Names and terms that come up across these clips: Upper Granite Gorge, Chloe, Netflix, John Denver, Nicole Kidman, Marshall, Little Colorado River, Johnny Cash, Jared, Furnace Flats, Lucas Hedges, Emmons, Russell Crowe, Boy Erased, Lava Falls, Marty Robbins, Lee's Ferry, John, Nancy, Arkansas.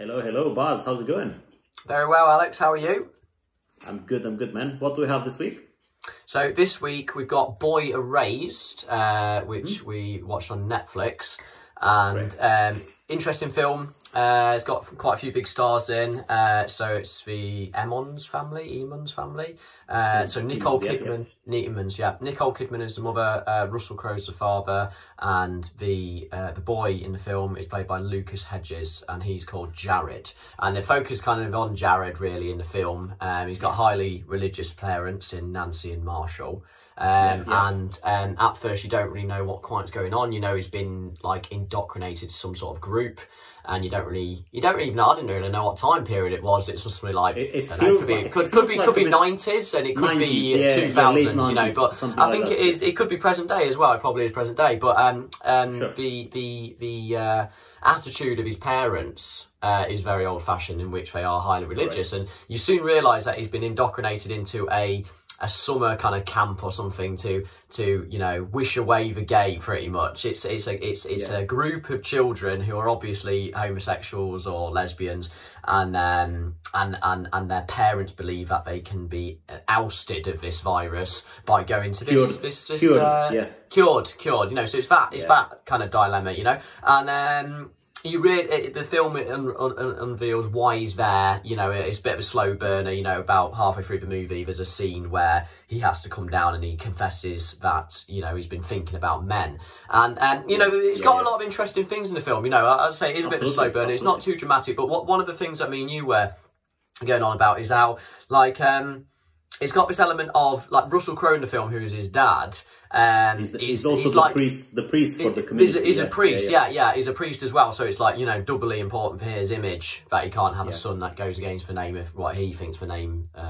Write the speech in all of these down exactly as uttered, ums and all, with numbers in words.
Hello, hello, Baz. How's it going? Very well, Alex. How are you? I'm good, I'm good, man. What do we have this week? So this week we've got Boy Erased, uh, which mm. we watched on Netflix. And um, interesting film. Uh, it's got quite a few big stars in. Uh, so it's the Emmons family, Emmons family. Uh, so Nicole Kidman, yeah, yeah. Emmons, yeah. Nicole Kidman is the mother. Uh, Russell Crowe is the father, and the uh, the boy in the film is played by Lucas Hedges, and he's called Jared. And they focus kind of on Jared really in the film. Um, he's got highly religious parents in Nancy and Marshall. Um, yeah, yeah. And um, at first you don't really know what quite's going on. You know he's been like indoctrinated to some sort of group, and you don't really, you don't even, I don't really know what time period it was. It's just really like, it, it don't know, could, like, be, could, could be, like could be nineties, and it could nineties, be yeah, two thousands, yeah, nineties, you know. But I think like it is, it could be present day as well. It probably is present day. But um, um, sure. the the the uh, attitude of his parents uh, is very old fashioned, in which they are highly religious, right. And you soon realise that he's been indoctrinated into a. a summer kind of camp or something to to you know wish away the gay, pretty much. It's it's a it's it's yeah. a group of children who are obviously homosexuals or lesbians, and um and and and their parents believe that they can be ousted of this virus by going to this cured. this, this cured. Uh, yeah. cured cured you know. So it's that it's yeah. that kind of dilemma, you know, and um. You really, the film un un un unveils why he's there. You know, it's a bit of a slow burner. You know, about halfway through the movie, there's a scene where he has to come down and he confesses that, you know, he's been thinking about men. And, and you know, it's yeah, got yeah. a lot of interesting things in the film. You know, I'd say it is a bit of a slow burner. Absolutely. It's not too dramatic. But what one of the things that me and you were going on about is how, like, um, it's got this element of, like, Russell Crowe in the film, who's his dad. Um, he's, the, he's, he's also he's the, like, priest, the priest for the community. He's a, he's yeah, a priest, yeah, yeah, yeah, he's a priest as well. So it's like, you know, doubly important for his image that he can't have yeah. a son that goes against the name of what he thinks the name, uh,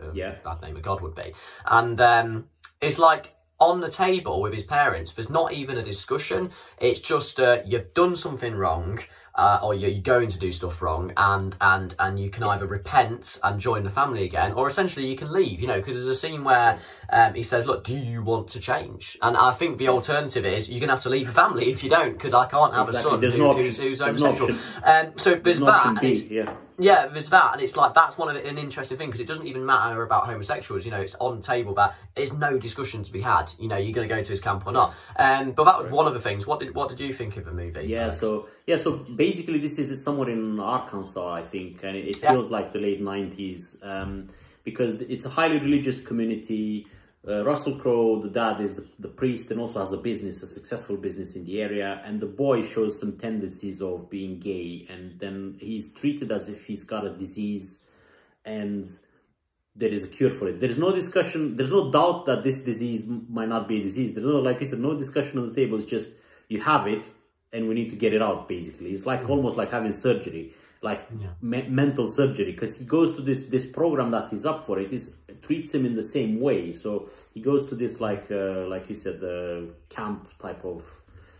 a yeah. bad name of God would be. And um, it's like, on the table with his parents, there's not even a discussion. It's just, uh, you've done something wrong. Uh, or you're going to do stuff wrong, and and and you can yes. either repent and join the family again, or essentially you can leave, you know, because there's a scene where um, he says, look, do you want to change? And I think the alternative is you're going to have to leave the family if you don't, because I can't have exactly. a son there's who, no who's, who's homosexual. There's um, so there's, there's that, B, and yeah. yeah, there's that, and it's like, that's one of the, an interesting thing, because it doesn't even matter about homosexuals, you know, it's on the table, that there's no discussion to be had, you know, you're going to go to his camp or not. Um, but that was right. one of the things. What did, what did you think of the movie? Yeah, Alex? so, yeah, so... Basically, this is somewhere in Arkansas, I think, and it feels yeah. like the late nineties, um, because it's a highly religious community. Uh, Russell Crowe, the dad, is the, the priest, and also has a business, a successful business in the area, and the boy shows some tendencies of being gay, and then he's treated as if he's got a disease, and there is a cure for it. There is no discussion, there's no doubt that this disease might not be a disease. There's no, like I said, no discussion on the table, it's just, you have it, and we need to get it out, basically. It's like mm-hmm. almost like having surgery, like yeah. me mental surgery, because he goes to this this program that he's up for. It is treats him in the same way. So he goes to this like uh, like you said, the camp type of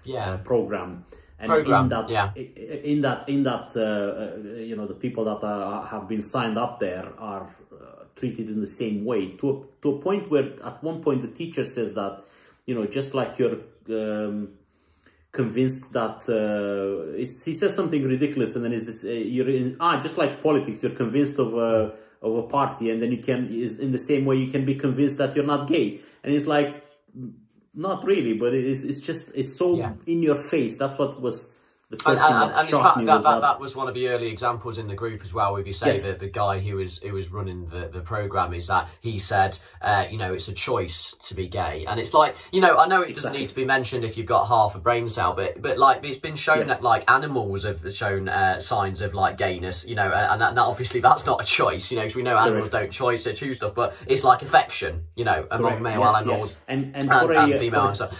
yeah. uh, program, and program. in that yeah. in that in that uh, you know, the people that are, have been signed up there are uh, treated in the same way, to a, to a point where at one point the teacher says that, you know, just like your um, convinced that uh, he says something ridiculous, and then is this uh, you're in, ah just like politics, you're convinced of a of a party, and then you can is in the same way you can be convinced that you're not gay, and it's like, not really, but it's it's just it's so yeah. in your face. That's what was. The first and, and, that, and that, me that, was that, that was one of the early examples in the group as well. If you say yes. that the guy who was who was running the, the program is that he said, uh, you know, it's a choice to be gay, and it's like, you know, I know it exactly. doesn't need to be mentioned if you've got half a brain cell, but but like it's been shown yeah. that like animals have shown uh, signs of like gayness, you know, and, and that, obviously that's not a choice, you know, because we know animals Correct. don't choose they choose stuff, but it's like affection, you know, among Correct. male yes, animals yeah. and and, for and, a, and female, for a, so,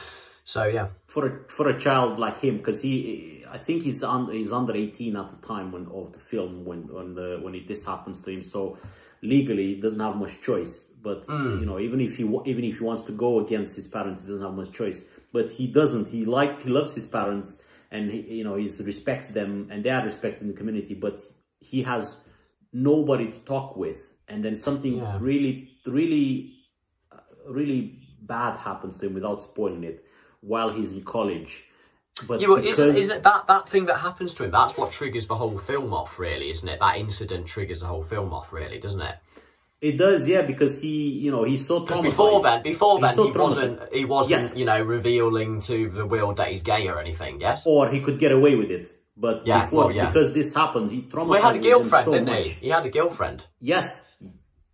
so yeah, for a for a child like him, because he. I think he's un he's under eighteen at the time when of the film when when the when it, this happens to him. So legally, he doesn't have much choice. But mm. you know, even if he even if he wants to go against his parents, he doesn't have much choice. But he doesn't. He like he loves his parents, and he, you know, he respects them, and they are respected in the community. But he has nobody to talk with, and then something yeah. really really really bad happens to him, without spoiling it, while he's in college. But yeah, well, because... isn't, isn't that that thing that happens to him? That's what triggers the whole film off, really, isn't it? That incident triggers the whole film off, really, doesn't it? It does, yeah, because he, you know, he's so traumatized. Before then, before then, so he wasn't, he wasn't, yes. you know, revealing to the world that he's gay or anything, yes? Or he could get away with it. But yeah, before, well, yeah. because this happened, he traumatized well, he had a girlfriend, so didn't he? Much. He had a girlfriend. Yes.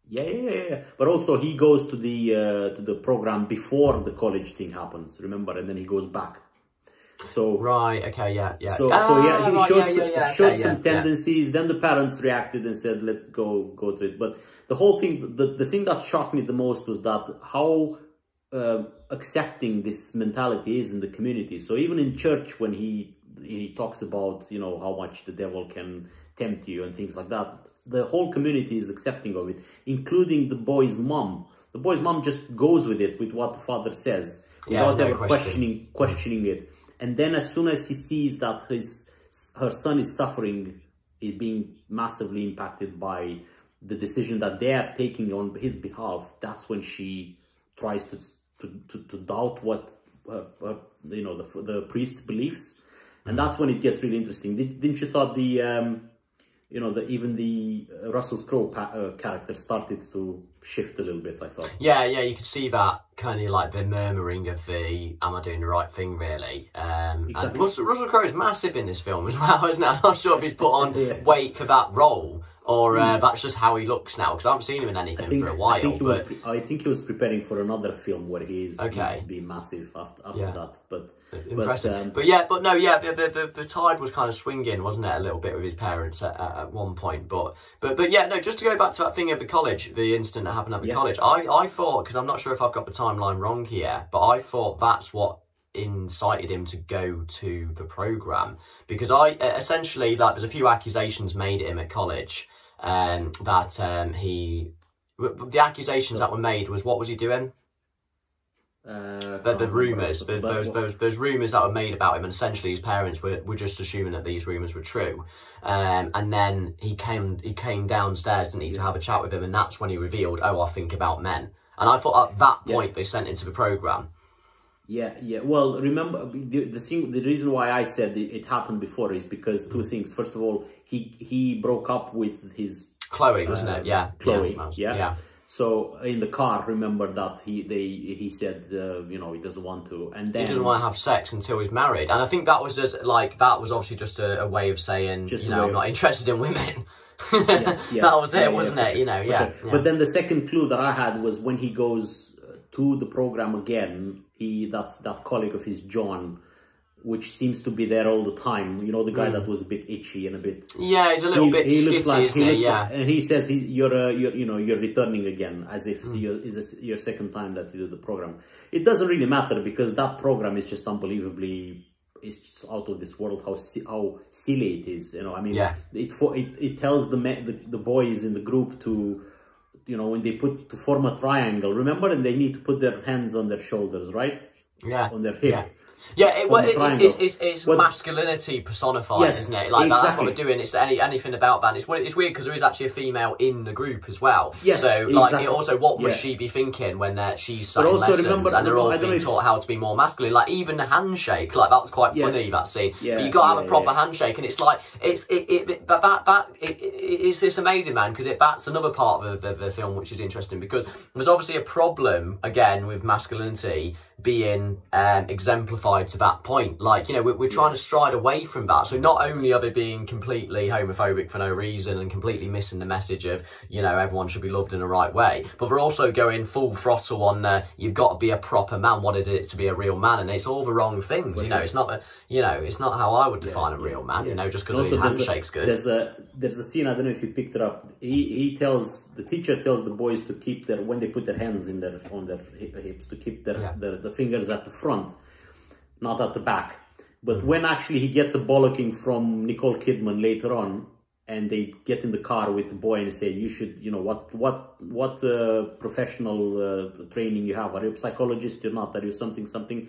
Yeah, yeah, yeah. But also, he goes to the, uh, to the program before the college thing happens, remember? And then he goes back. So right, okay, yeah, yeah. So, ah, so yeah, he right, showed, yeah, yeah, yeah. showed okay, some yeah, tendencies. Yeah. Then the parents reacted and said, "Let's go, go to it." But the whole thing, the the thing that shocked me the most was that how uh, accepting this mentality is in the community. So even in church, when he he talks about you know how much the devil can tempt you and things like that, the whole community is accepting of it, including the boy's mom. The boy's mom just goes with it with what the father says without yeah, no ever question. questioning questioning it. And then as soon as he sees that his her son is suffering, is being massively impacted by the decision that they are taking on his behalf, that's when she tries to to, to, to doubt what her, her, you know the, the priest's beliefs, and that's when it gets really interesting. Did, didn't you thought the um, you know the even the Russell Crowe uh, character started to shift a little bit? I thought. Yeah, yeah, you could see that. Kind of like the murmuring of the "Am I doing the right thing?" Really, um, exactly. And Russell, Russell Crowe is massive in this film as well, isn't it? I'm not sure if he's put on yeah. weight for that role or uh, mm. that's just how he looks now. Because I haven't seen him in anything think, for a while. I think, but... he was I think he was preparing for another film where he is okay. going to be massive after, after yeah. that. But impressive. But, um... but yeah, but no, yeah, the, the the tide was kind of swinging, wasn't it, a little bit with his parents at, at one point. But but but yeah, no. Just to go back to that thing at the college, the incident that happened at the yeah. college. I I thought because I'm not sure if I've got the time. timeline wrong here, but I thought that's what incited him to go to the program, because I essentially like there's a few accusations made at him at college, um, that um, he the accusations so, that were made was what was he doing? Uh, the, the rumours, there was, there was, there was rumours that were made about him, and essentially his parents were, were just assuming that these rumours were true, um, and then he came he came downstairs, didn't he, yeah. to have a chat with him, and that's when he revealed, oh, I think about men. And I thought at that point yeah. they sent into the program. Yeah, yeah. Well, remember the, the thing. The reason why I said it, it happened before is because two things. First of all, he he broke up with his Chloe, uh, wasn't it? Yeah, Chloe. Yeah. yeah. yeah. So in the car, remember that he they he said uh, you know he doesn't want to, and then he doesn't want to have sex until he's married. And I think that was just like that was obviously just a, a way of saying just you know I'm not interested in women. Yes, yeah. That was it, yeah, wasn't yeah, it? Sure. You know, yeah, sure. yeah. But then the second clue that I had was when he goes to the program again. He that that colleague of his, John, which seems to be there all the time. You know, the guy mm. that was a bit itchy and a bit yeah, he's a little he, bit he skitty, like, isn't he? he yeah, like, and he says he, you're, uh, you're you know you're returning again as if mm. you're, is this your second time that you do the program. It doesn't really matter because that program is just unbelievably. It's just out of this world how si how silly it is, you know. I mean, yeah. it for it, it tells the, me the the boys in the group to, you know, when they put to form a triangle, remember, and they need to put their hands on their shoulders, right? Yeah, on their hip. Yeah, yeah. It, well, it's, it's, it's, it's well, masculinity personified, yes, isn't it? Like exactly. that, that's what we're doing. It's any anything about that. It's it's weird because there is actually a female in the group as well. Yes. So like, exactly. it also, what yeah. would she be thinking when uh, she's saying lessons remember, and they're all being taught how to be more masculine? Like even the handshake, like that was quite yes. funny that scene. Yeah, but you got to yeah, have a proper yeah. handshake, and it's like it's it it, it that that, that it, it, it's this amazing man because it that's another part of the, the, the film which is interesting because there's obviously a problem again with masculinity being um, exemplified to that point. Like, you know, we're, we're trying to stride away from that. So not only are they being completely homophobic for no reason and completely missing the message of, you know, everyone should be loved in the right way, but they're also going full throttle on, uh, you've got to be a proper man, what is it to be a real man? And it's all the wrong things, you know, it's not, a, you know, it's not how I would define yeah, a real man, yeah. you know, just because the handshake's good. There's a, there's a scene, I don't know if you picked it up, he, he tells, the teacher tells the boys to keep their, when they put their hands in their, on their hips, to keep their, yeah. their the fingers at the front, not at the back. But when actually he gets a bollocking from Nicole Kidman later on, and they get in the car with the boy and say, you should, you know, what what what uh, professional uh, training you have? Are you a psychologist? You're not. Are you something, something?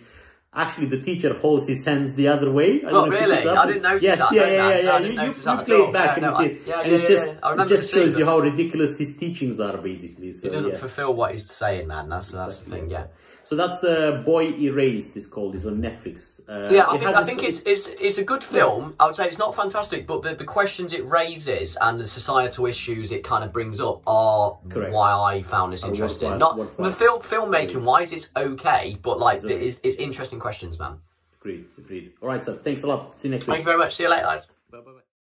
Actually, the teacher holds his hands the other way. I oh, really? I didn't notice yes, that. Yes, yeah, yeah, yeah. yeah. No, you you, you play it back yeah, and no, you see I, yeah, and yeah, yeah, just, yeah. it just shows them. you how ridiculous his teachings are, basically. So, it doesn't yeah. fulfill what he's saying, man. That's, exactly. that's the thing, yeah. So that's uh, Boy Erased, it's called. It's on Netflix. Uh, yeah, I, it think, I think it's it's it's a good film. I would say it's not fantastic, but the, the questions it raises and the societal issues it kind of brings up are correct. Why I found this interesting. Worthwhile, not worthwhile. The film filmmaking wise, it's okay, but like it's, okay. it's it's interesting questions, man. Agreed, agreed. All right, so thanks a lot. See you next week. Thank you very much. See you later, guys. Bye bye. Bye.